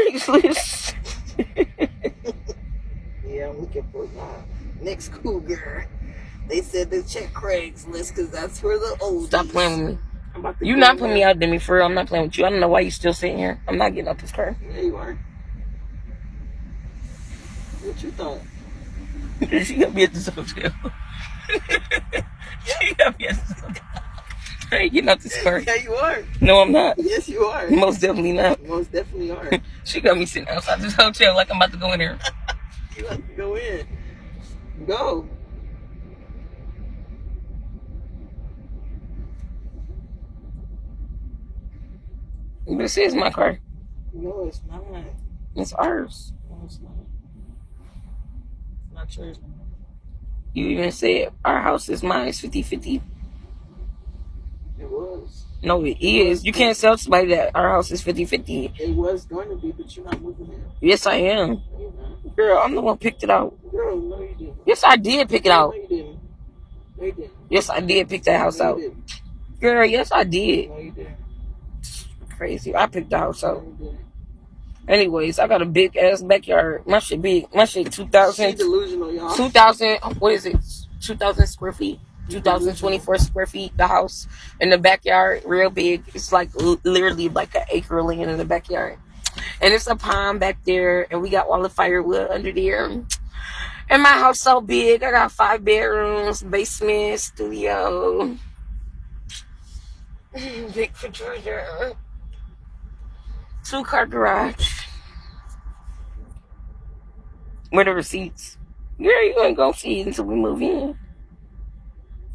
priceless. Yeah, I'm looking for my next cougar. They said to check Craigslist because that's where the old. Stop playing with me. You not putting me out, Demi, for real. I'm not playing with you. I don't know why you still sitting here. I'm not getting out this car. Yeah, you are. What you thought? She got me at this hotel. She got me at this hotel. I ain't getting out this car. Yeah, you are. No, I'm not. Yes, you are. Most definitely not. Most definitely are. She got me sitting outside this hotel like I'm about to go in here. You have to go in. Go. You better say it's my car. No, it's not. It's ours. No, it's not. It's not yours. You even said our house is mine. It's 50-50. It was. No, it is. You can't sell somebody that our house is 50-50. It was going to be, but you're not moving it. Yes, I am. Girl, I'm the one who picked it out. Girl, no, you didn't. Yes, I did pick it out. No, you didn't. No, you didn't. Yes, I did pick that house out. Girl, yes, I did. No, you didn't. Crazy. I picked the house out. Anyways, I got a big ass backyard. My shit big. My shit 2,000. She delusional, y'all. 2,000. What is it? 2,000 square feet. 2,024 square feet. The house in the backyard, real big. It's like literally like an acre of land in the backyard, and it's a pond back there, and we got all the firewood under there. And my house so big. I got 5 bedrooms, basement, studio. Big for Georgia. 2-car garage. Where the receipts? Girl, you ain't gonna see it until we move in.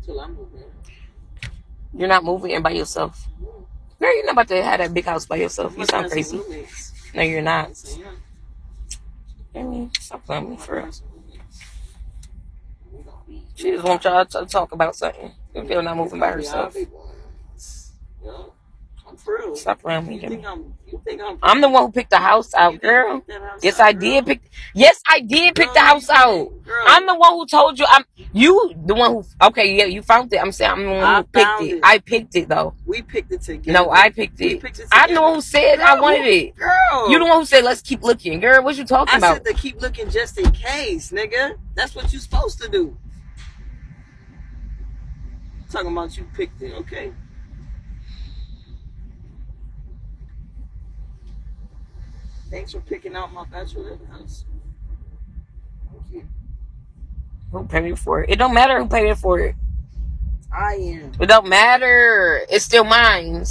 Until I move in. You're not moving in by yourself. Girl, you're not about to have that big house by yourself. You sound crazy. No, you're not. I mean, stop playing with me for real. She just wants y'all to talk about something. If you're not moving by herself. True. Stop around me, Demi. I'm the one who picked the house out, girl. Yes, I did pick. Yes, I did pick the house out. I'm the one who told you. You the one who. Okay, yeah, you found it. I'm saying I'm the one who picked it. I picked it though. We picked it together. No, I picked it. I'm the one who said I wanted it. Girl, you the one who said let's keep looking, girl. What you talking about? I said to keep looking just in case, nigga. That's what you supposed to do. Talking about you picked it, okay. Thanks for picking out my bachelorette house. Thank you. Who paid for it? It don't matter who paid for it. I am. It don't matter. It's still mine.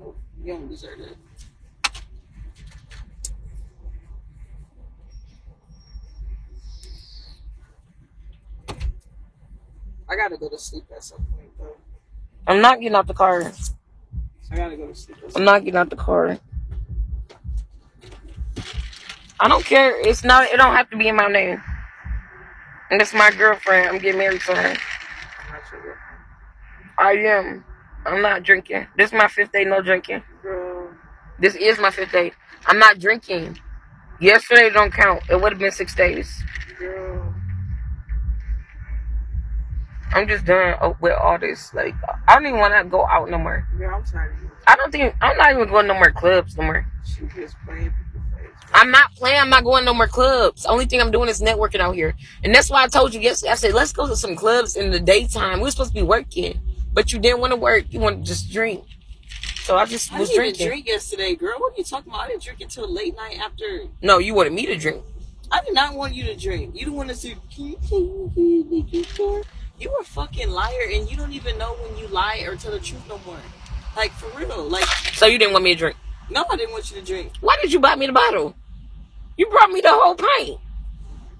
Oh, you don't deserve it. I gotta go to sleep at some point, though. I'm not getting out the car. I gotta go to sleep. I'm not getting out the car. I don't care. It's not. It don't have to be in my name. And it's my girlfriend. I'm getting married to her. I'm not your girlfriend. I am. I'm not drinking. This is my 5th day no drinking. Girl. This is my 5th day. I'm not drinking. Yesterday don't count. It would have been 6 days. Girl. I'm just done with all this. Like, I don't even want to go out no more. Yeah, I'm tired of you. I'm not even going no more clubs no more. She just playing people face. I'm not playing. I'm not going no more clubs. Only thing I'm doing is networking out here. And that's why I told you yesterday. I said, let's go to some clubs in the daytime. We were supposed to be working. But you didn't want to work. You wanted to just drink. So I just was drinking. I didn't even drink yesterday, girl. What are you talking about? I didn't drink until late night after. No, you wanted me to drink. I did not want you to drink. You didn't want to see. You a fucking liar, and you don't even know when you lie or tell the truth no more. Like, for real. Like, so you didn't want me to drink? No, I didn't want you to drink. Why did you buy me the bottle? You brought me the whole pint. Oh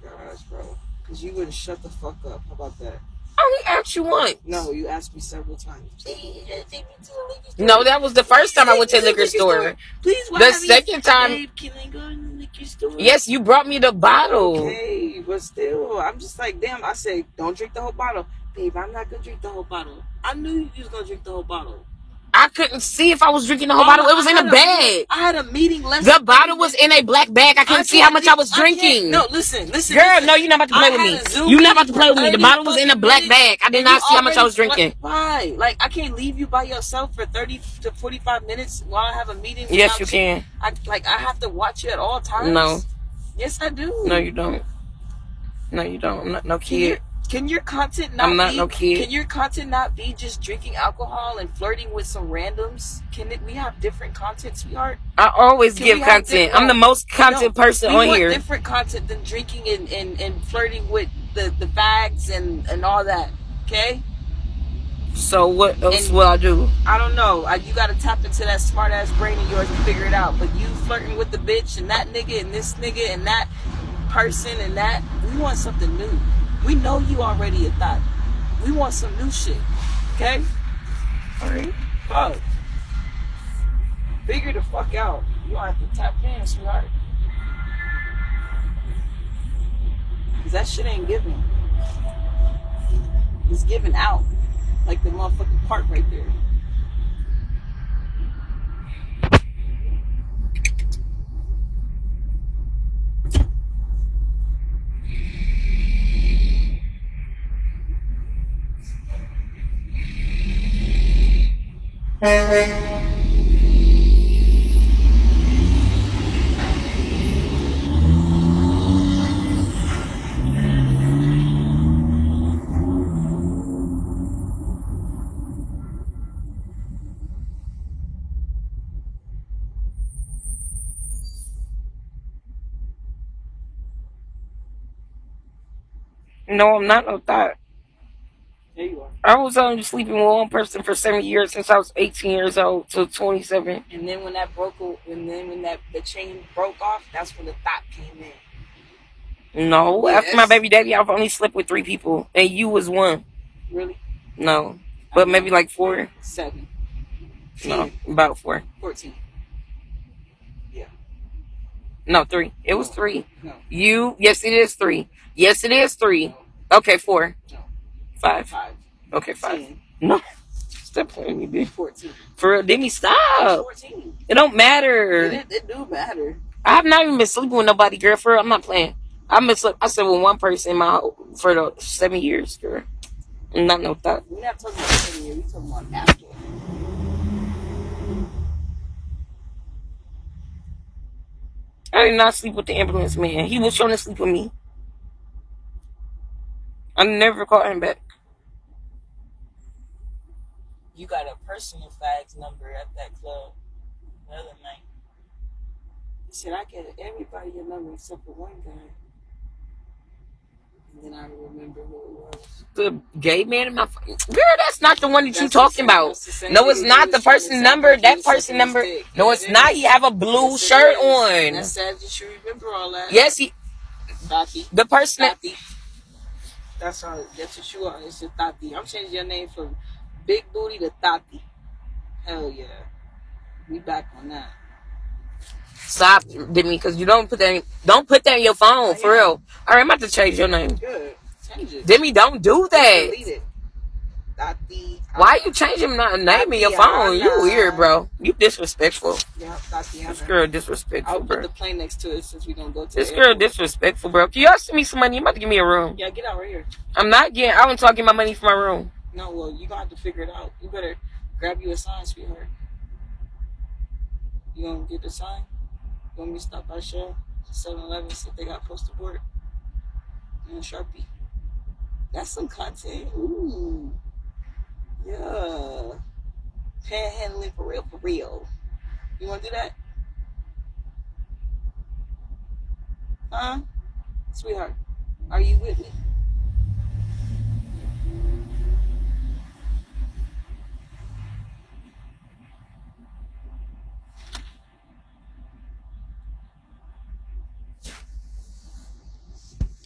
my gosh, bro. Because you wouldn't shut the fuck up. How about that? I only asked you once. No, you asked me several times. Please, take me to the liquor store. No, that was the first time I went to the liquor store. Please, why the second time. Babe, can I go to the liquor store? Yes, you brought me the bottle. Okay, but still, I'm just like, damn, I said, don't drink the whole bottle. Babe, I'm not going to drink the whole bottle. I knew you was going to drink the whole bottle. I couldn't see if I was drinking the whole bottle. It was in a bag. I had a meeting last night. The bottle was in a black bag. I couldn't see how much I was drinking. No, listen. Girl, no, you're not about to play with me. You're not about to play with me. The bottle was in a black bag. I did not see how much I was drinking. Why? Like, I can't leave you by yourself for 30 to 45 minutes while I have a meeting. Yes, you can. I have to watch you at all times. No. Yes, I do. No, you don't. No, you don't. I'm not no kid. Can your content not Can your content not be just drinking alcohol and flirting with some randoms? Can it? We have different content, sweetheart. I always give content. I'm the most content person on here. Different content than drinking and flirting with the fags and all that. Okay. So what else will I do? I don't know. You got to tap into that smart ass brain of yours to figure it out. But you flirting with the bitch and that nigga and this nigga and that person and that. We want something new. We know you already a thought. We want some new shit. Okay? Alright? Fuck. Figure the fuck out. You don't have to tap in, sweetheart. Because that shit ain't giving. It's giving out. Like the motherfucking park right there. No, I'm not no thought. There you are. I was only sleeping with one person for 7 years since I was 18 years old till 27. And then when that broke, and then when that the chain broke off, that's when the thought came in. No, yes. After my baby daddy, I've only slept with 3 people, and you was one. Really? No, but maybe like 4. 7. No, 10. About 4. 14. Yeah. No, 3. It was 3. No. You? Yes, it is 3. Yes, it is 3. No. Okay, 4. No. 5. Okay, 5. 10. No. Stop playing me, bitch. 14. For real, Demi, stop. 14. It don't matter. It do matter. I've not even been sleeping with nobody, girl. For real, I'm not playing. I slept with one person for the 7 years, girl. Not no thought. We're not talking about 7 years. We're talking about after. I did not sleep with the ambulance man. He was trying to sleep with me. I never called him back. You got a personal fags number at that club the other night. He said, I gave everybody your number except for one guy. And then I remember who it was. The gay man in my phone. Girl, that's not the one that you're talking about. No, it's not the person number. That person number. No, it's not. He have a blue shirt on. I said you should remember all that. Yes, he. The person. That's what you are. It's a Tati. I'm changing your name from Big Booty to Tati. Hell yeah. We back on that. Stop, Demi, because you don't put that in your phone, for real. All right, I'm about to change your name. Good. Change it. Demi, don't do that. Delete it. Tati. Why you changing my name in your phone? You weird, bro. You disrespectful. Yeah, Tati. This girl disrespectful, I'll put the plane next to it since we gonna go to this girl airport. Disrespectful, bro. Can y'all send me some money? You about to give me a room. Yeah, get out right here. I'm not getting. I went to get my money for my room. No, well, you gonna have to figure it out. You better grab you a sign, sweetheart. You gonna get the sign? You want me to stop by Shell? 7-Eleven, see if they got poster board and a Sharpie. That's some content. Ooh. Yeah, panhandling for real, for real. You want to do that? Huh? Sweetheart, are you with me?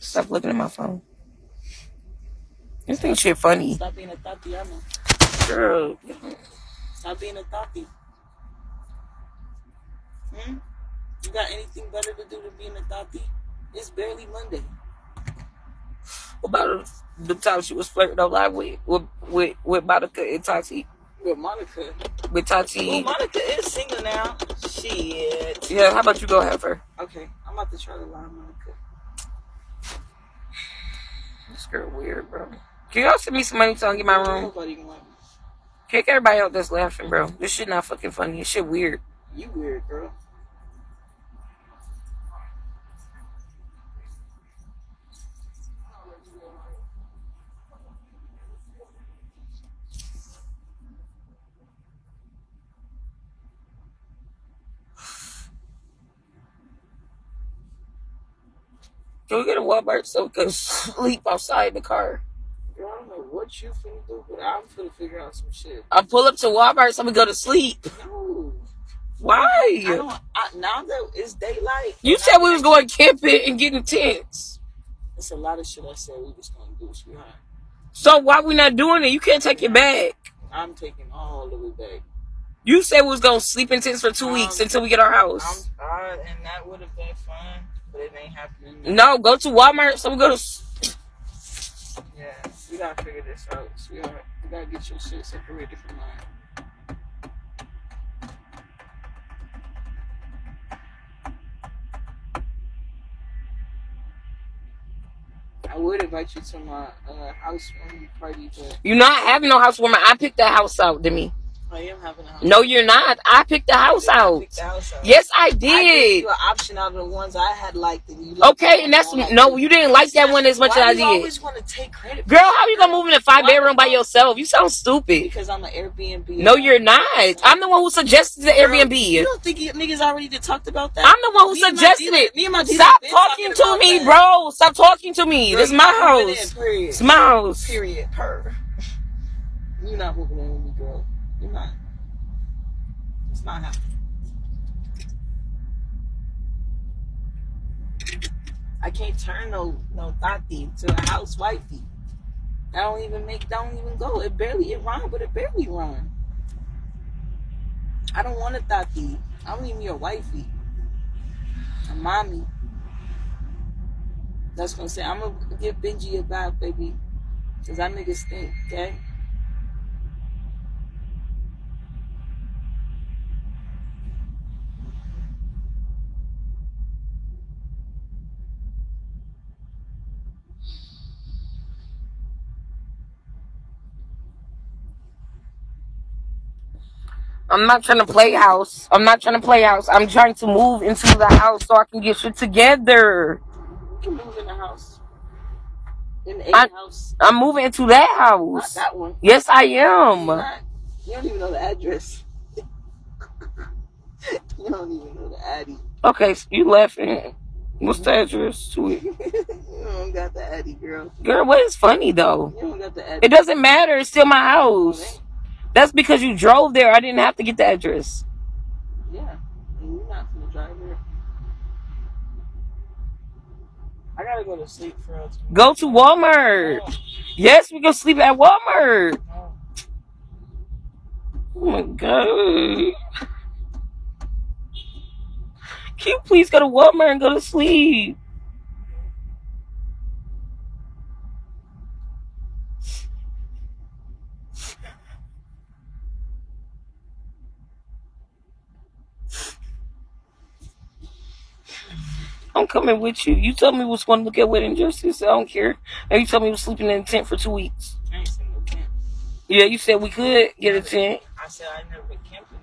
Stop looking at my phone. You think shit funny. Stop being a Tatiana. Girl. Stop being a thotty. You got anything better to do than being a thotty? It's barely Monday. What about the time she was flirting on live with Monica and Tati? With Monica. with Tati. Well, Monica is single now. Shit. Yeah, how about you go have her? Okay, I'm about to try to lie, Monica. This girl weird, bro. Can y'all send me some money so I can get my room? Nobody wants. Kick everybody out that's laughing, bro. This shit not fucking funny. This shit weird. You weird, girl. Can we get a Walmart so we can sleep outside the car? Girl, I don't know what you finna do, but I'm finna figure out some shit. I pull up to Walmart so we go to sleep. No. Why? Now that it's daylight. You said we was going camping and getting tents. That's a lot of shit I said we was gonna do, sweetheart. So why we not doing it? You can't take it back. I'm taking all the way back. You said we was gonna sleep in tents for 2 weeks until we get our house. I'm tired, and that would have been fun. But it ain't happening now. No, go to Walmart. So we go to. Yeah, we gotta figure this out. We gotta get your shit separated from mine. I would invite you to my housewarming party, but you're not having no housewarming. I picked that house out, Demi. I am having a house. No, you're not. I picked the house out. Yes, I did. I gave you an option out of the ones I had liked. Okay, and that's no, you didn't like that one as much as I did. I always want to take credit. Girl, how are you gonna move in a 5-bedroom by yourself? You sound stupid. Because I'm an Airbnb. No, you're not. I'm the one who suggested the Airbnb. You don't think niggas already talked about that? I'm the one who suggested it. Me and my stop talking to me, bro. Stop talking to me. This is my house. It's my house. Period. Per. You're not moving in with me, girl. You're not. It's not happening. I can't turn no thotty to a housewifey. That don't even go. It rhymes, but it barely rhymes. I don't want a thotty. I don't need me a wifey. A mommy. That's what I'm saying. I'm gonna give Benji a vibe, baby. Cause that nigga stink, okay? I'm not trying to play house. I'm not trying to play house. I'm trying to move into the house so I can get shit together. You can move in the house. In a house. I'm moving into that house. Not that one. Yes, I am. You don't even know the address. You don't even know the Addy. Okay, so you laughing. What's the address to it? You don't got the Addy, girl. Girl, what is funny, though? You don't got the Addy. It doesn't matter. It's still my house. Okay. That's because you drove there. I didn't have to get the address. Yeah, and you're not gonna drive there. I gotta go to sleep for real. Go to Walmart. Oh. Yes, we go sleep at Walmart. Oh, oh my god! Can you please go to Walmart and go to sleep? I'm coming with you. You told me we was going to look at wedding dresses. I don't care. And you told me we was sleeping in a tent for 2 weeks. I ain't seen no tent. Yeah, you said we could get a tent. I said I never been camping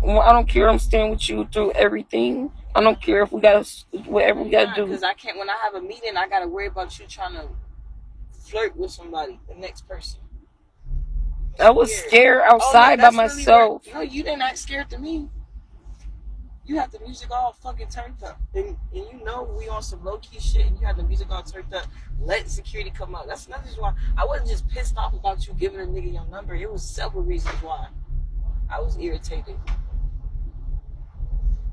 though. Well, I don't care. I'm staying with you through everything. I don't care if we got whatever we got to do. Because I can't. When I have a meeting, I got to worry about you trying to flirt with somebody, the next person. I was scared outside by myself. Really, no, you didn't act scared to me. You have the music all fucking turned up. And you know we on some low-key shit and you have the music all turned up. Let security come up. That's another reason why I wasn't just pissed off about you giving a nigga your number. It was several reasons why. I was irritated.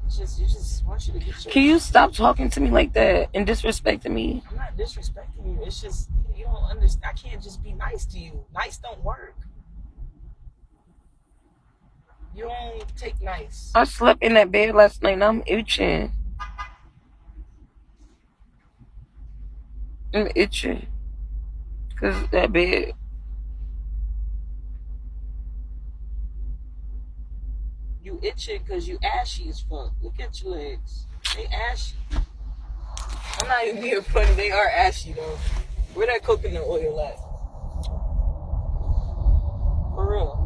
It just want you to get your... Can you stop talking to me like that and disrespecting me? I'm not disrespecting you. It's just, you don't understand. I can't just be nice to you. Nice don't work. You don't take nice. I slept in that bed last night and I'm itching. I'm itching. Because that bed. You itching because you ashy as fuck. Look at your legs. They ashy. I'm not even being funny. They are ashy, though. Where that coconut oil at? For real.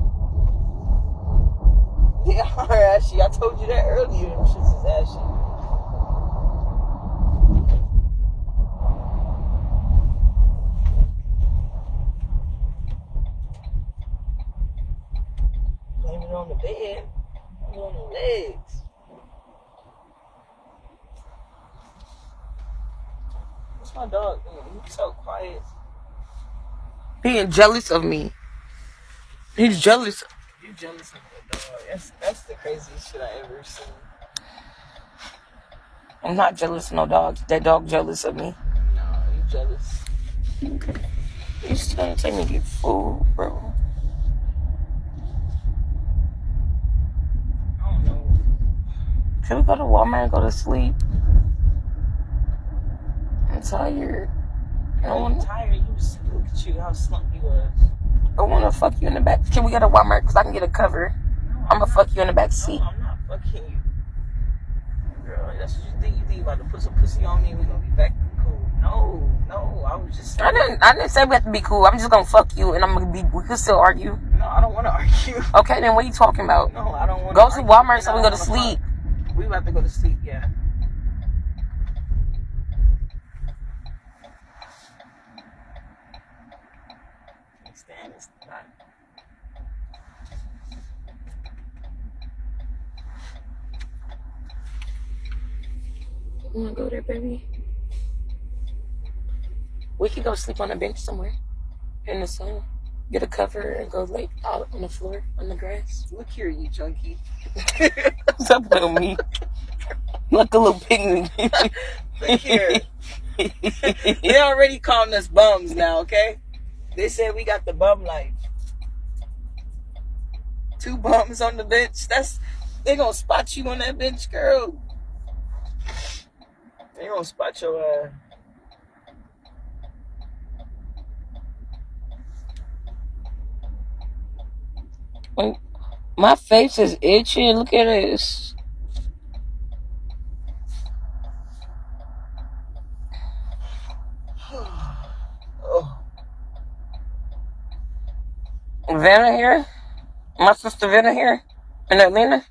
They are ashy. I told you that earlier. Them shits is ashy. On the bed, on the legs. What's my dog doing? He's so quiet. Being jealous of me. He's jealous. You're jealous of the dog. That's the craziest shit I ever seen. I'm not jealous of no dogs. That dog jealous of me. No, you jealous. He's trying to take me to get food, bro. Should we go to Walmart and go to sleep? I'm tired. I'm tired. You just look at you, how slump you was. I wanna fuck you in the back. Can we go to Walmart? Cause I can get a cover. No, I'ma fuck you in the back seat. No, I'm not fucking you. Girl, that's what you think. You think you about to put some pussy on me and we gonna be back and cool. No, I was just saying. I didn't say we have to be cool. I'm just gonna fuck you and I'm gonna be, we could still argue. No, I don't wanna argue. Okay, then what are you talking about? No, I don't wanna go argue. To Walmart so we go to sleep. We about to go to sleep, yeah. Stand is not. You wanna go there, baby? We could go sleep on a bench somewhere in the sun. Get a cover and go lay out on the floor, on the grass. Look here, you junkie. What's up with me? Like a little pygmy. Look here. They already calling us bums now, okay? They said we got the bum life. Two bums on the bench. They gonna spot you on that bench, girl. They gonna spot your My face is itching. Look at this. Oh. Vanna here? My sister Vanna here? In Atlanta?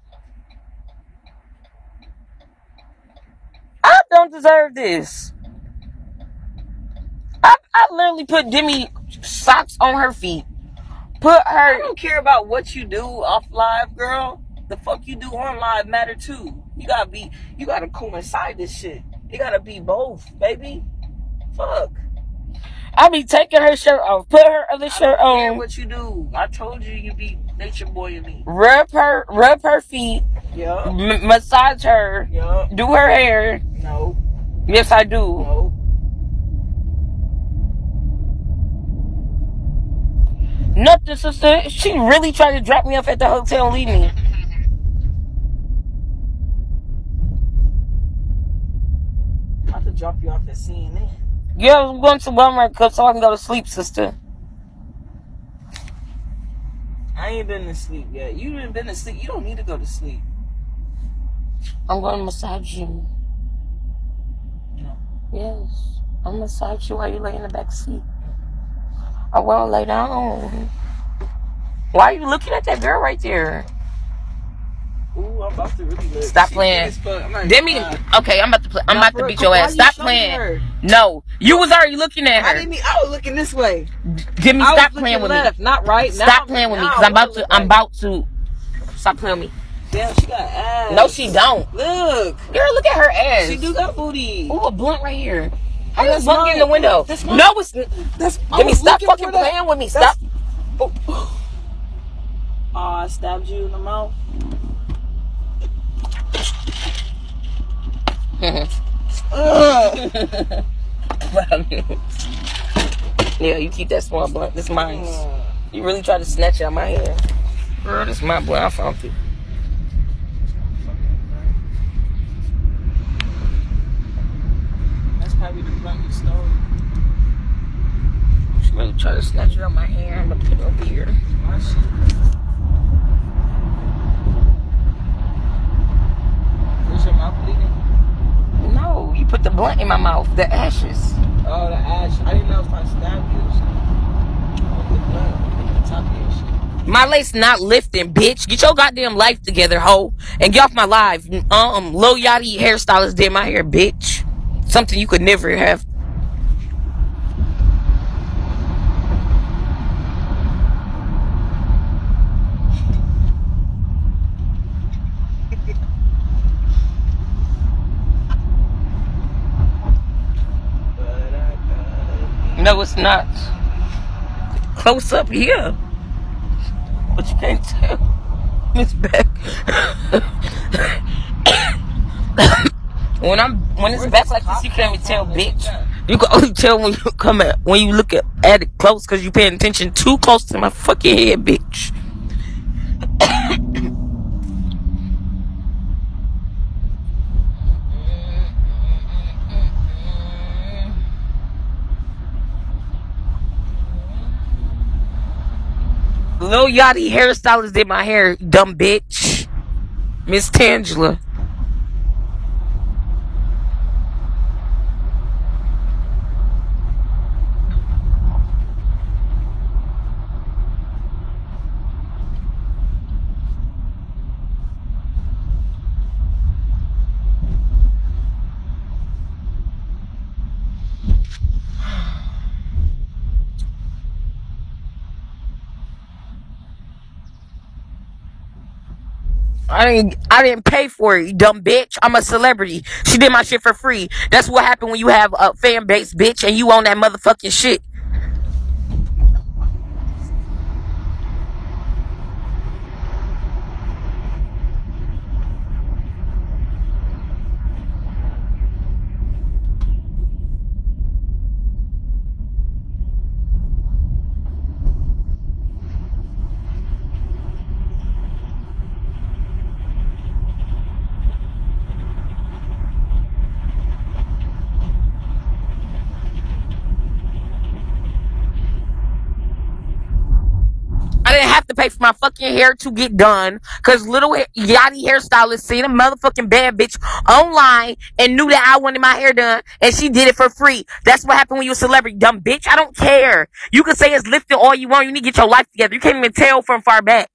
I don't deserve this. I literally put Demi socks on her feet. I don't care about what you do off live, girl. The fuck you do on live matter too. You gotta coincide this shit. You gotta be both, baby. Fuck. I be taking her shirt off, put her other shirt on. I don't care what you do. I told you you be nature boy and me. Rub her feet. Yeah. Massage her. Yeah. Do her hair. No. Yes, I do. No. Nothing, sister. She really tried to drop me off at the hotel and leave me. I'm about to drop you off at CNN. Yeah, I'm going to Walmart Cup so I can go to sleep, sister. I ain't been to sleep yet. You ain't been to sleep. You don't need to go to sleep. I'm going to massage you. No. Yes. I'm going to massage you while you lay in the back seat. I won't lay down. Why are you looking at that girl right there? Ooh, I'm about to really look. Stop playing. Demi, okay, I'm about to play. I'm about to beat your ass. Stop playing. No, you was already looking at her. I was looking this way. Demi, stop playing with me. Not right. Stop playing with me because I'm about to. Stop playing with me. Damn, she got ass. No, she don't. Look. Girl, look at her ass. She do got booty. Ooh, a blunt right here. I was looking in the window. No, it's... Demi, stop fucking playing with me. Stop. Oh, I stabbed you in the mouth. Yeah, you keep that small blunt. This is mine. You really tried to snatch it out my hair. Girl, this is my blunt. I found it. Probably the blunt you stole. She really tried to snatch it out my hair. I'm gonna put it over here. put the blunt in my mouth. The ashes. Oh, the ashes. I didn't know if I stabbed you or something. Oh, the blunt. The top of your shit. My lace not lifting, bitch. Get your goddamn life together, hoe. And get off my live. Lil Yachty hairstylist did my hair, bitch. Something you could never have. No, it's not. Close up here. But you can't tell. It's back. when it's back like this, you can't even tell, bitch. You can only tell when you come at when you look at it close, cause you paying attention too close to my fucking head, bitch. Lil Yachty hairstylist did my hair, dumb bitch. Miss Tangela. I didn't pay for it, you dumb bitch. I'm a celebrity. She did my shit for free. That's what happened when you have a fan base, bitch, and you own that motherfucking shit. Pay for my fucking hair to get done because little Yachty hairstylist seen a motherfucking bad bitch online and knew that I wanted my hair done and she did it for free. That's what happened when you a celebrity, dumb bitch. I don't care. You can say it's lifting all you want. You need to get your life together. You can't even tell from far back.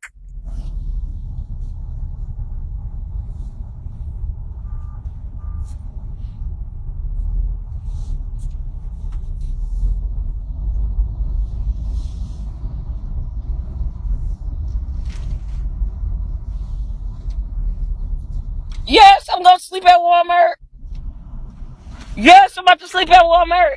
Yes, I'm going to sleep at Walmart. Yes, I'm about to sleep at Walmart.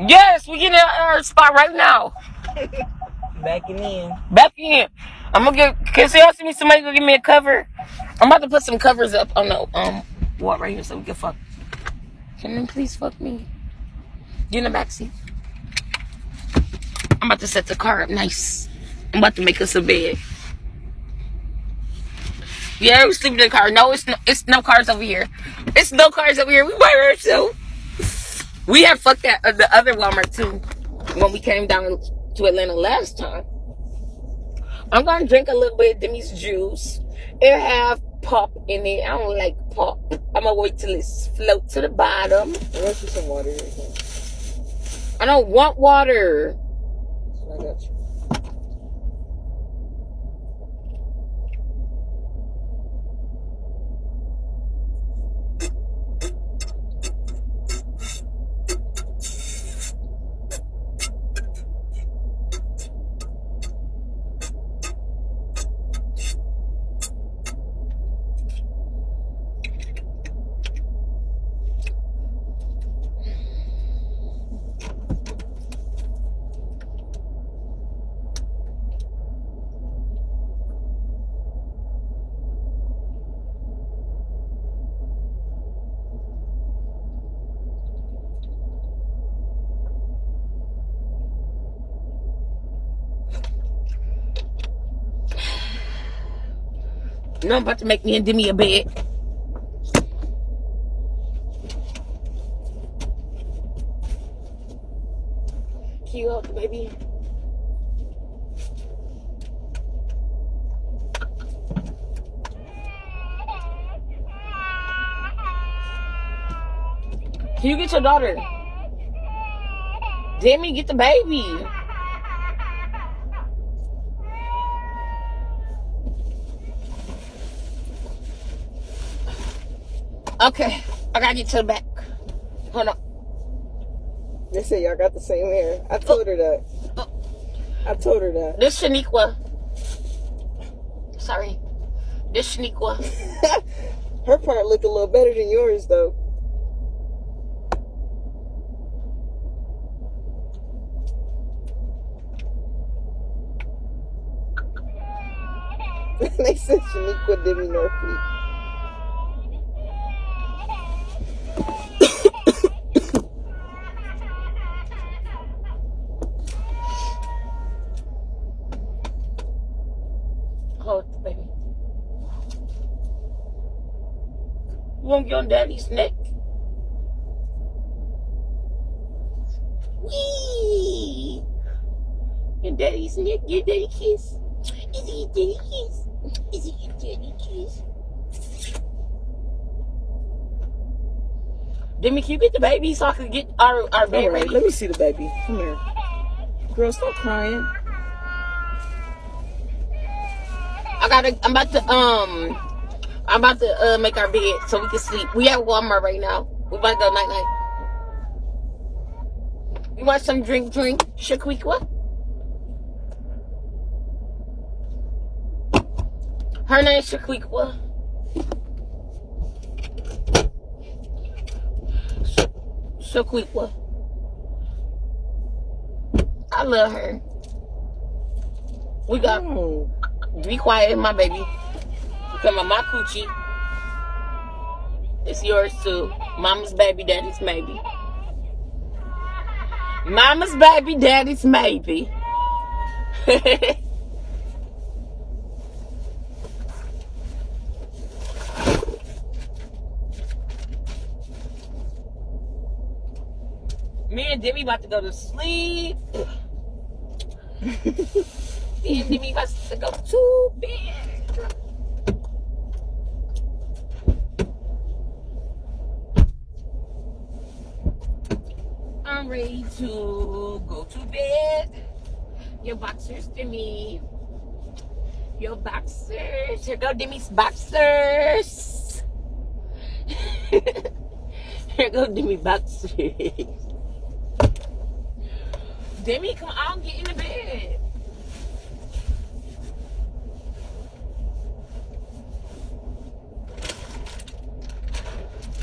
Yes, we're getting our spot right now. Backing in. Backing in. I'm going to get... Can y'all see me? Somebody go give me a cover. I'm about to put some covers up. Oh, no. Walk right here so we can fuck. Can you please fuck me? Get in the backseat. I'm about to set the car up nice. I'm about to make us a bed. Yeah, we sleep in the car. No, it's no cars over here. It's no cars over here. We by ourselves. We had fucked that the other Walmart too when we came down to Atlanta last time. I'm gonna drink a little bit of Demi's juice. It have pop in it. I don't like pop. I'm gonna wait till it float to the bottom. Let's get some water. I don't want water. I got you. No, I'm about to make me and Demi a bed. Can you hold the baby? Can you get your daughter? Demi, get the baby. Okay, I gotta get to the back. Hold on. They said y'all got the same hair. I told her that. I told her that. This Shaniqua. Sorry. This Shaniqua. Her part looked a little better than yours, though. They said Shaniqua Demi Norfleet. Your daddy's neck. Wee! Your daddy's neck. Your daddy kiss. Is it your daddy kiss? Is it your daddy kiss? Demi, can you get the baby so I can get our baby ready? Let me see the baby. Come here. Girl, stop crying. I'm about to make our bed so we can sleep. We at Walmart right now. We about to go night night. You want some drink? Shakweekwa? Her name's Shakweekwa. Shakweekwa. I love her. We got. Be quiet, my baby. Some of my coochie. It's yours too. Mama's baby, daddy's maybe. Mama's baby, daddy's maybe. Me and Demi about to go to sleep. Me and Demi about to go to bed. I'm ready to go to bed. Your boxers, Demi. Your boxers. Here go Demi's boxers. Here go Demi boxers. Demi, come on, get in the bed.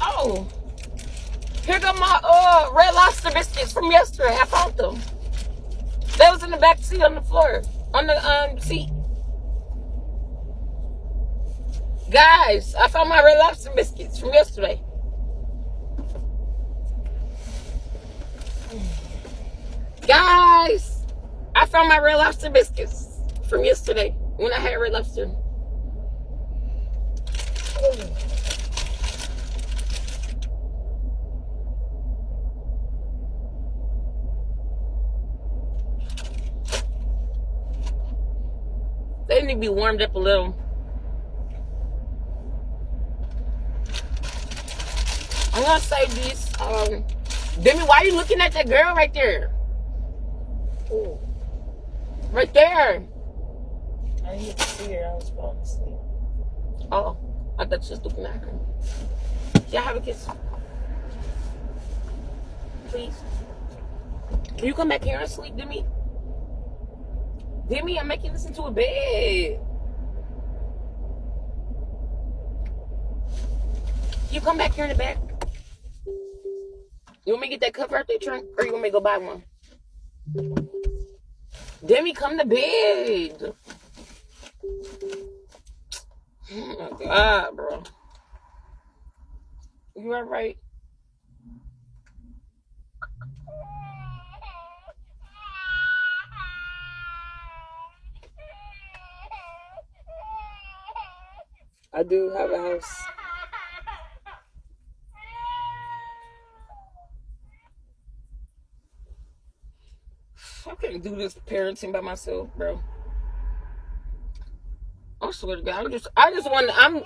Oh. Here go my Red Lobster biscuits from yesterday. I found them. They was in the back seat on the floor. On the seat. Guys, I found my Red Lobster biscuits from yesterday. Guys, I found my Red Lobster biscuits from yesterday when I had Red Lobster. Ooh. They need to be warmed up a little. I'm gonna say this. Demi, why are you looking at that girl right there? Ooh. Right there. I didn't see her. I was falling asleep. Oh, I thought she was looking at her. Yeah, have a kiss. Please. Can you come back here and sleep, Demi? Demi, I'm making this into a bed. You come back here in the back. You want me to get that cover out there, trunk, or you want me to go buy one? Demi, come to bed. Oh my God, bro. You all right? I do have a house. I can't do this parenting by myself, bro. I swear to God, I just want to,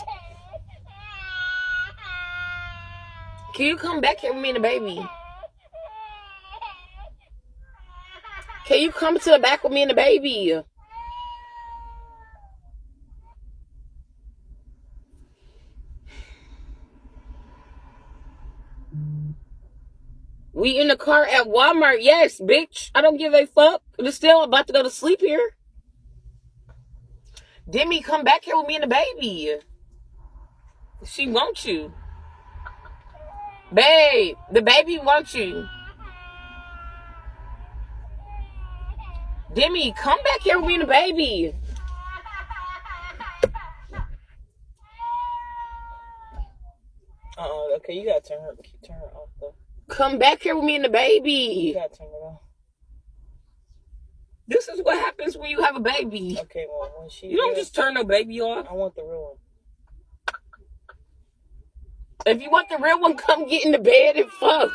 Can you come back here with me and the baby? Can you come to the back with me and the baby? We in the car at Walmart. Yes, bitch. I don't give a fuck. I'm still about to go to sleep here. Demi, come back here with me and the baby. She wants you. Babe, the baby wants you. Demi, come back here with me and the baby. Uh-oh, okay, you gotta turn her off though. Come back here with me and the baby. You gotta turn her off. This is what happens when you have a baby. Okay, well, when she you don't just turn no baby off. I want the real one. If you want the real one, come get in the bed and fuck.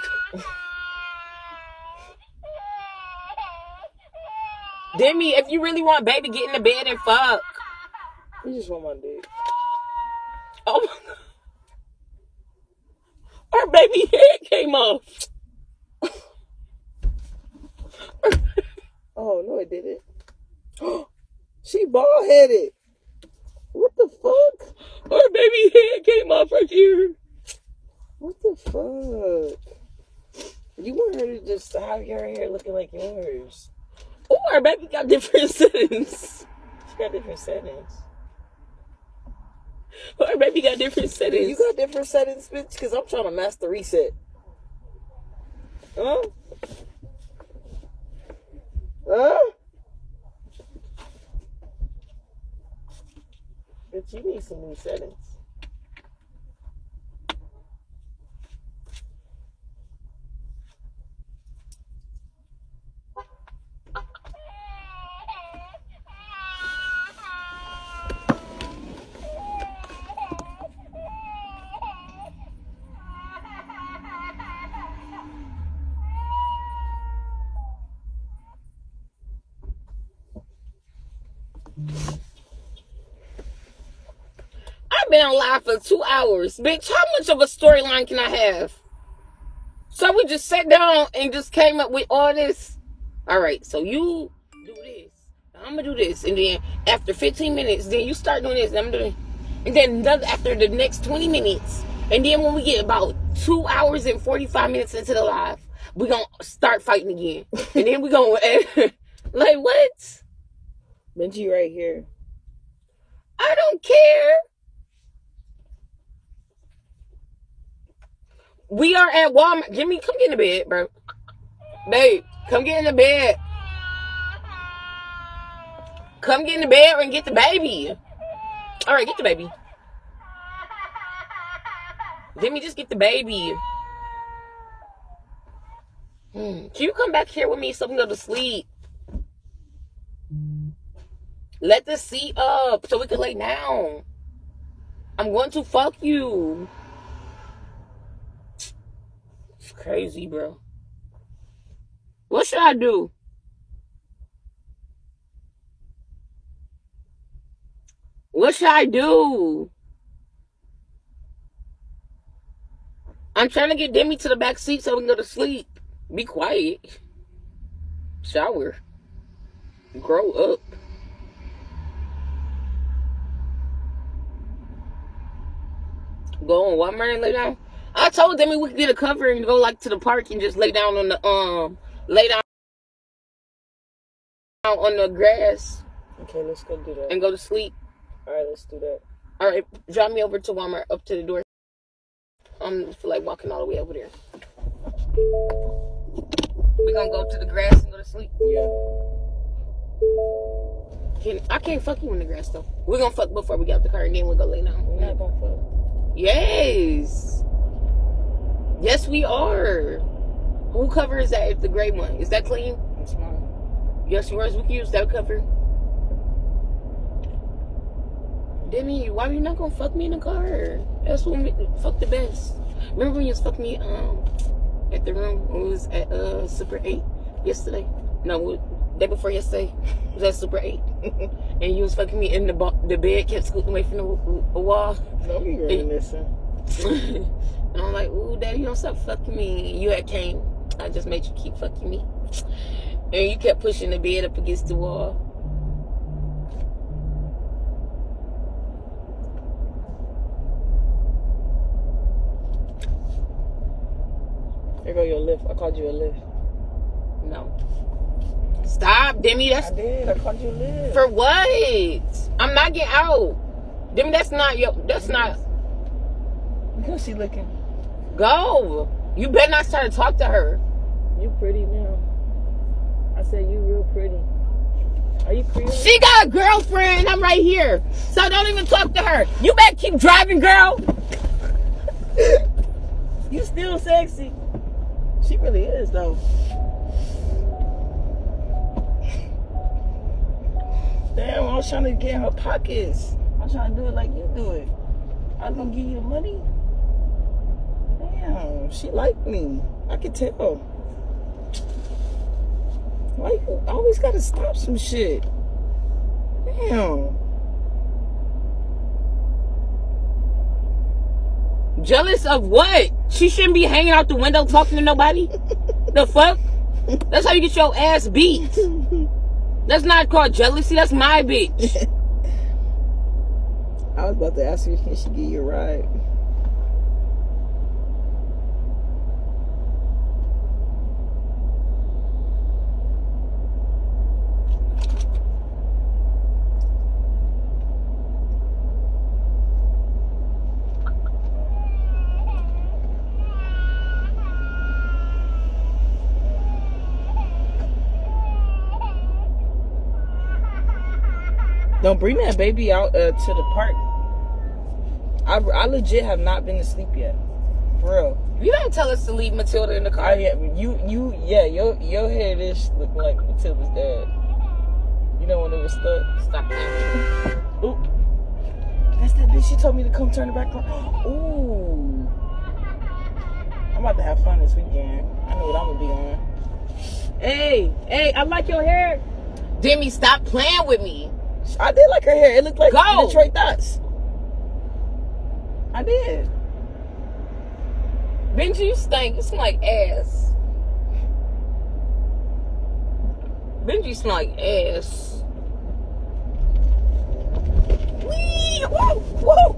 Demi, if you really want a baby, get in the bed and fuck. You just want my dick. Oh my God. Her baby head came off. Oh, no, it didn't. She bald-headed. What the fuck? Her baby head came off her ear. What the fuck? You want her to just have your hair looking like yours. Oh, her baby got different settings. She got different settings. Her baby got different settings. You got different settings, bitch? Because I'm trying to master reset. Huh? Huh? Bitch, you need some new settings. I've been on live for 2 hours. Bitch, how much of a storyline can I have? So we just sat down and just came up with all this. Alright, so you do this. I'm going to do this. And then after 15 minutes, then you start doing this. And I'm doing it. And then after the next 20 minutes. And then when we get about 2 hours and 45 minutes into the live, we're going to start fighting again. And then we're going to... Like, what? Benji right here. I don't care. We are at Walmart. Jimmy, come get in the bed, bro. Babe, come get in the bed. Come get in the bed and get the baby. All right, get the baby. Jimmy, just get the baby. Can you come back here with me so I can go to sleep? Let the seat up so we can lay down. I'm going to fuck you. It's crazy, bro. What should I do? What should I do? I'm trying to get Demi to the back seat so we can go to sleep. Be quiet. Shower. Grow up. Go on Walmart and lay down. I told Demi we could get a cover and go like to the park and just lay down on the grass. Okay, let's go do that. And go to sleep. Alright, let's do that. Alright, drive me over to Walmart up to the door. I feel like walking all the way over there. We're gonna go up to the grass and go to sleep. Yeah. I can't fuck you in the grass though. We're gonna fuck before we get out the car and then we'll go lay down. We're not gonna fuck. Yes. Yes, we are. Who cover is that? It's the gray one. Is that clean? It's mine. Yes, yours. We can use that cover. Demi, why are you not gonna fuck me in the car? That's what we fuck the best. Remember when you fucked me at the room? It was at Super 8 yesterday. No, day before yesterday. It was at Super 8. And you was fucking me in the bed, kept scooting away from the wall. Don't be reminiscing. And I'm like, ooh, Demi, you don't stop fucking me. And you had came. I just made you keep fucking me. And you kept pushing the bed up against the wall. There go your lift. I called you a lift. No. Stop, Demi. That's... I did. I called you a lift. For what? I'm not getting out. Demi, that's not your... That's not... Because she looking. Go. You better not start to talk to her. You pretty now. I said you real pretty. Are you pretty? She got a girlfriend. I'm right here. So don't even talk to her. You better keep driving, girl. You still sexy. She really is, though. Damn, I was trying to get in her pockets. I'm trying to do it like you do it. I'm going to give you money. Damn, she liked me. I could tell. Why you always got to stop some shit? Damn. Jealous of what? She shouldn't be hanging out the window talking to nobody. The fuck? That's how you get your ass beat. That's not called jealousy. That's my bitch. I was about to ask you, can she give you a ride? Don't bring that baby out to the park. I legit have not been asleep yet. For real. You didn't tell us to leave Matilda in the car. Your head is looking like Matilda's dad. You know when it was stuck? Stop that. Oop. That's that bitch. She told me to come turn it back around. Ooh. I'm about to have fun this weekend. I know what I'm going to be on. Hey, I like your hair. Demi, stop playing with me. I did like her hair. It looked like Detroit Dots. I did. Benji, you stink. You smell like ass. Benji smell like ass. Wee! Woo! Woo!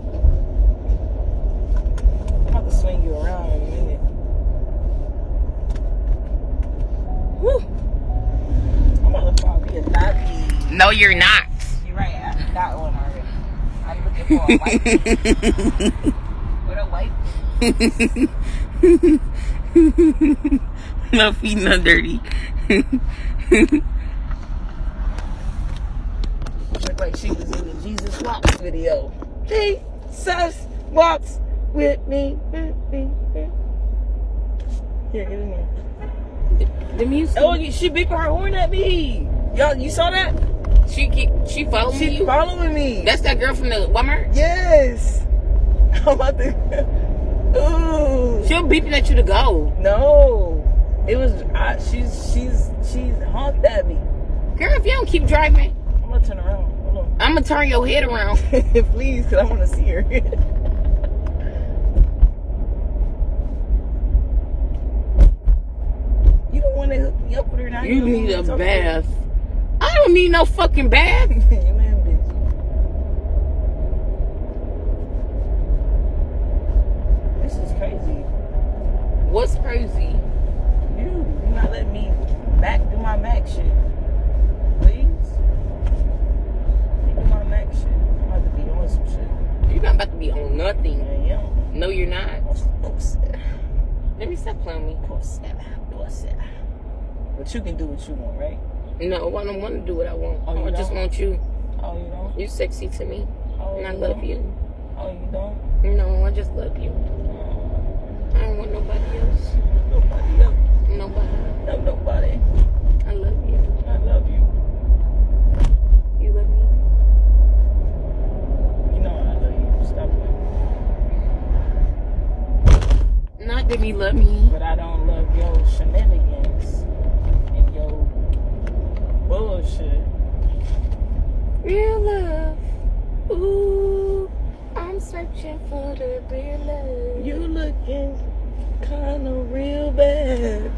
I'm about to swing you around in a minute. Woo! I'm about to probably a Nazi. No, you're not. That one already. I'm looking for a white. What a white. No feet, not dirty. Looked like she was in the Jesus Walks video. Jesus walks with me. Here, give me. The music. Oh, she beeping her horn at me. Y'all, you saw that? She following me. She following me. That's that girl from the Walmart? Yes. I'm about to... Ooh. She was beeping at you to go. No. It was... She's honked at me. Girl, if you don't keep driving... I'm going to turn around. Hold on. I'm going to turn your head around. Please, because I want to see her. You don't want to hook me up with her now. You need a bath. I don't need no fucking bath. Man, bitch. This is crazy. What's crazy? You not letting me back do my Mac shit. Please. Let me do my Mac shit. I'm about to be on some shit. You're not about to be on nothing. Yeah. No, you're not. Let me stop playing with me. But you can do what you want, right? No, I don't want to do what I want. Oh, I just want you. Oh, you don't? You sexy to me. Oh, and I love you. Oh, you don't? No, I just love you. I don't want nobody else. Nobody else. Nobody. No, nobody. I love you. I love you. You love me? You know I love you. Stop it. Not that you love me. But I don't love your shenanigans. Bullshit. Real love. Ooh, I'm searching for the real love. You looking kind of real bad.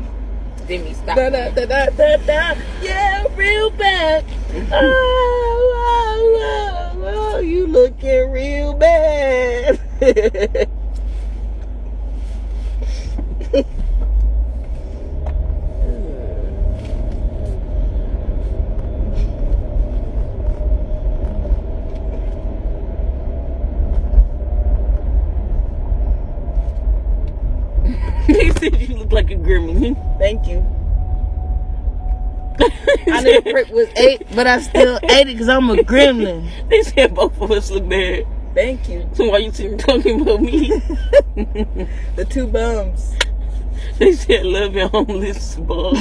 Demi, stop. Da, da, da, da, da, da. Yeah, real bad. Oh, oh, oh, oh, you looking real bad. They said you look like a gremlin. Thank you. I knew the prick was 8, but I still ate it because I'm a gremlin. They said both of us look bad. Thank you. So why you two talking about me? The two bums. They said love your homeless bum.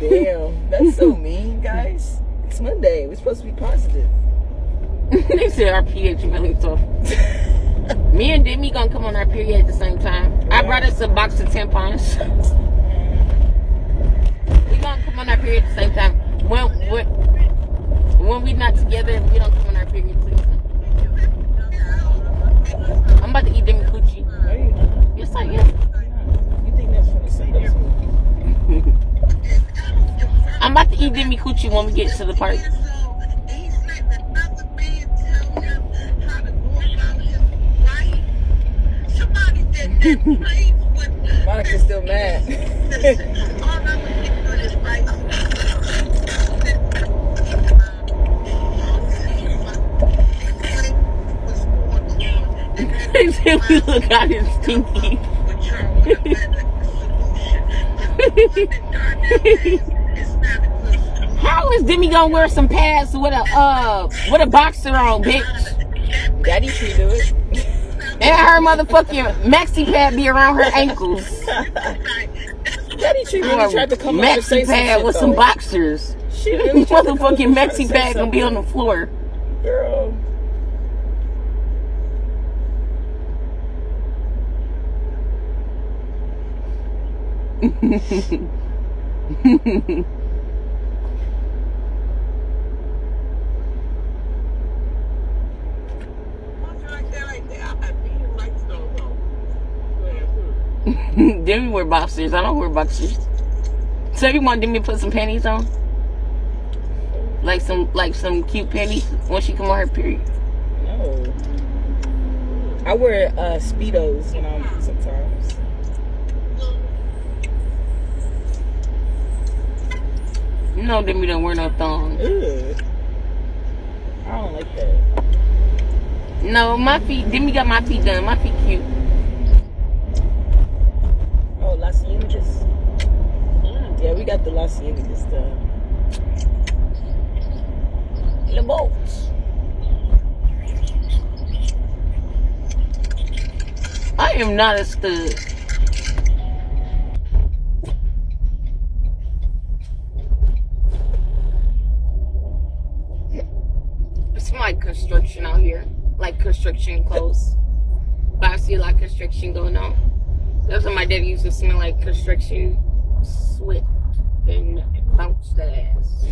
Damn, that's so mean, guys. It's Monday. We're supposed to be positive. They said our pH really tough. Me and Demi gonna come on our period at the same time. Yeah. I brought us a box of tampons. We gonna come on our period at the same time. When we not together, we don't come on our period together. I'm about to eat Demi coochie. Are you? Yes, I am. You think that's from the Sunday school? I'm about to eat Demi coochie when we get to the park. Monica's still mad. They said we look out and stinky. How is Demi gonna wear some pads with a boxer on, bitch? Daddy should do it. And her motherfucking maxi pad be around her ankles. Daddy Tree really tried to come out and say some shit, maxi pad with some boxers. She really motherfucking maxi pad gonna be on the floor. Girl. Demi wear boxers. I don't wear boxers. So you want Demi to put some panties on? Like some cute panties when she come on her period? No. I wear Speedos when I'm sometimes. You know Demi don't wear no thongs. Ew. I don't like that. No, my feet. Demi got my feet done. My feet cute. Las Unidas. Yeah, we got the Las Unidas done. The boats. I am not a stud. It's my construction out here. Like construction clothes. But I see a lot of construction going on. That's what my daddy used to smell like, construction, sweat, and bounce that ass.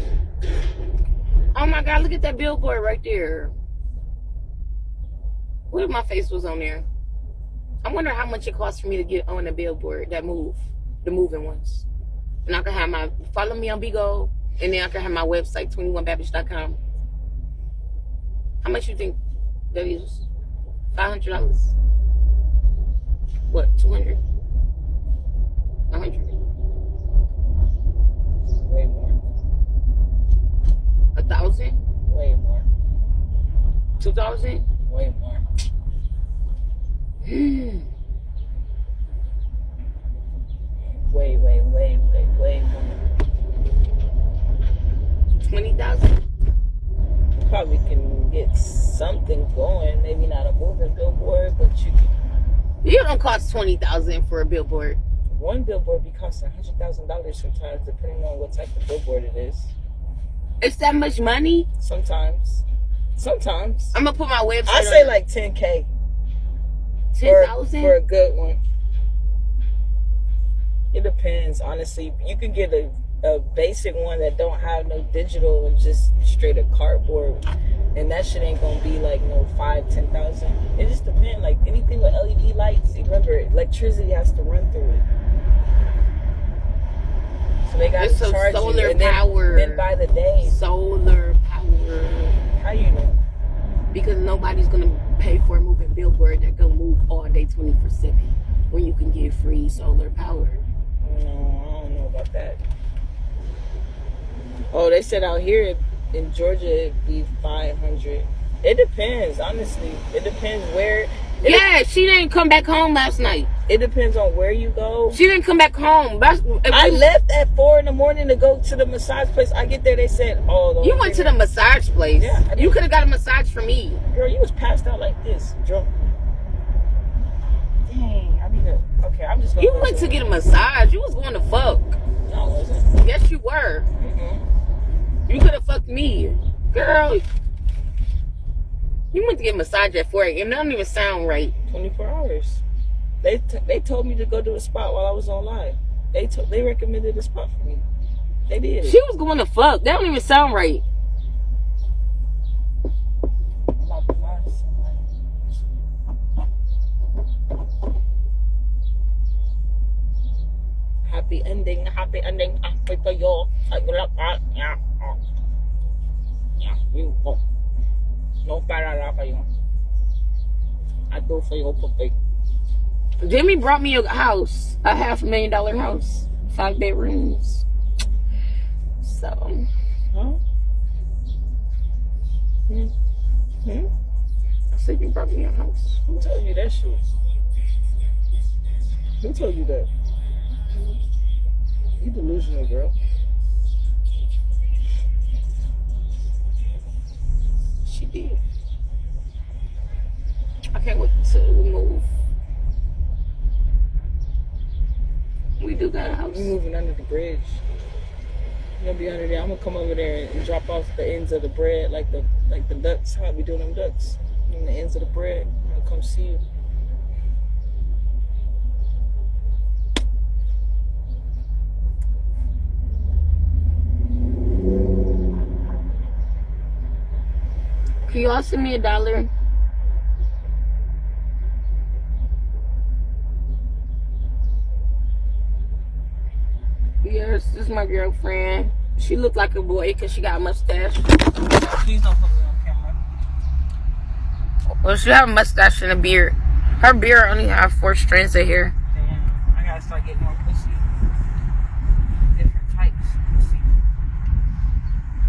Oh my God, look at that billboard right there. What if my face was on there? I wonder how much it costs for me to get on a billboard that move, the moving ones. And I can have my, follow me on Bigo, and then I can have my website, 21babbage.com. How much you think that is? $500? What, 200? 100? Way more. 1,000? Way more. 2,000? Way more. Way, way, way, way, way more. 20,000? Probably can get something going. Maybe not a moving billboard, but you can. You don't cost $20,000 for a billboard. One billboard be costing $100,000 sometimes, depending on what type of billboard it is. It's that much money? Sometimes. Sometimes. I'm gonna put my website. I say on like $10K. $10,000 for a good one. It depends, honestly. You can get a a basic one that don't have no digital and just straight up cardboard. And that shit ain't gonna be like no 5-10,000. It just depends. Like anything with LED lights, remember electricity has to run through it. So they gotta charge solar you, power. Then by the day. Solar power. How you know? Because nobody's gonna pay for a moving billboard that gonna move all day 24/7 when you can get free solar power. No, I don't know about that. Oh, they said out here in Georgia it'd be 500. It depends, honestly. It depends where. Yeah, she didn't come back home last night. It depends on where you go. She didn't come back home. I left at 4 in the morning to go to the massage place. I get there, they said, "Oh, you went to the massage place." Yeah, you could have got a massage for me, girl. You was passed out like this, drunk. Dang, I need to. Okay, I'm just. You went to get a massage. You was going to fuck. No, I wasn't. Yes, you were. You could have fucked me, girl. You went to get a massage at 4 a.m. That don't even sound right. 24 hours. They told me to go to a spot while I was on live. They recommended a spot for me. They did. She was going to fuck. That don't even sound right. I'm about to lie to somebody. Happy ending for y'all. Yeah, you go. No fire for you. I do for you perfect. Demi brought me a house, a $500,000 house, 5 bedrooms. So, huh? I said you brought me a house. Who told you that shit? Who told you that? You delusional, girl. She did. I can't wait to move. We do got a house. We're moving under the bridge. I'm gonna be under there. I'm gonna come over there and drop off the ends of the bread, like the ducks. How we doing them ducks? And the ends of the bread. I'm gonna come see you. Can y'all send me $1? Yes, this is my girlfriend. She looked like a boy because she got a mustache. Please don't put me on camera. Well, she have a mustache and a beard. Her beard only have 4 strands of hair. Damn, I gotta start getting more pussy. Different types of pussy.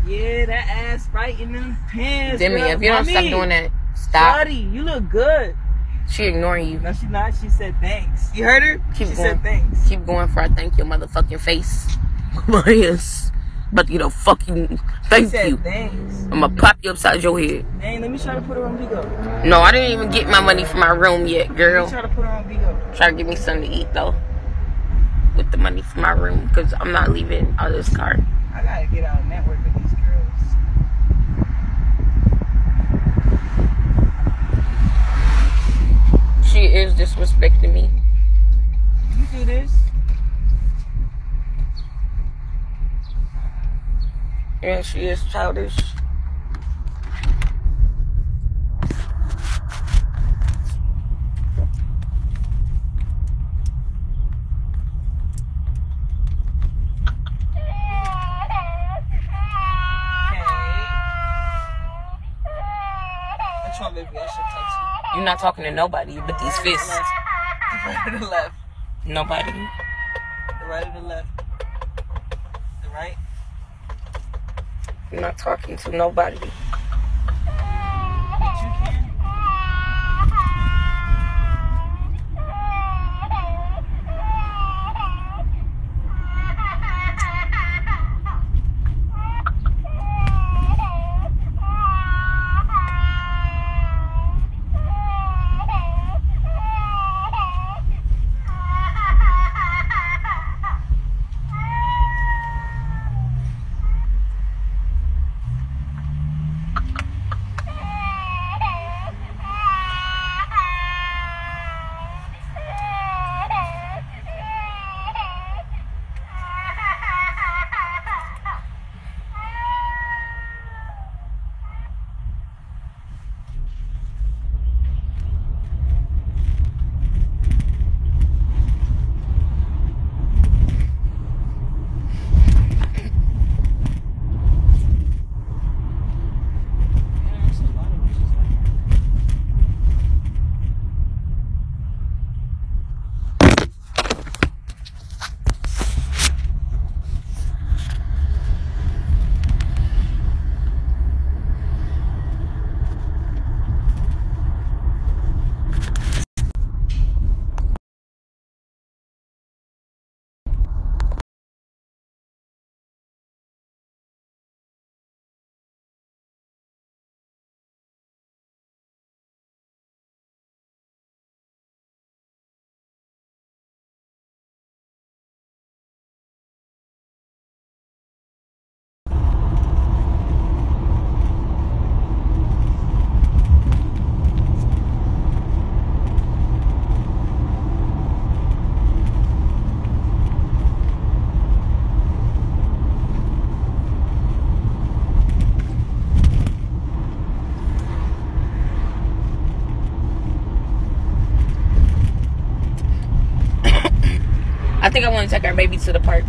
Yeah, that ass right in them pants. Demi, girl. If you don't stop doing that, stop. Shawty, you look good. She ignoring you. No, she not. She said thanks. You heard her? She said thanks. Keep going for I thank your motherfucking face. Yes. But you know, fucking thank you. Thanks. I'm gonna pop you upside your head. Dang, let me try to put her on Bigo. No, I didn't even get my money from my room yet, girl. Let me try to put her on Bigo. Try to give me something to eat, though. With the money from my room. Because I'm not leaving out of this car. I gotta get out of network with these girls. She is disrespecting me. You do this? Yeah, she is childish. You're not talking to nobody but these fists. The right or the left? Nobody. The right or the left? The right? You're not talking to nobody. But you can. I think I want to take our baby to the park.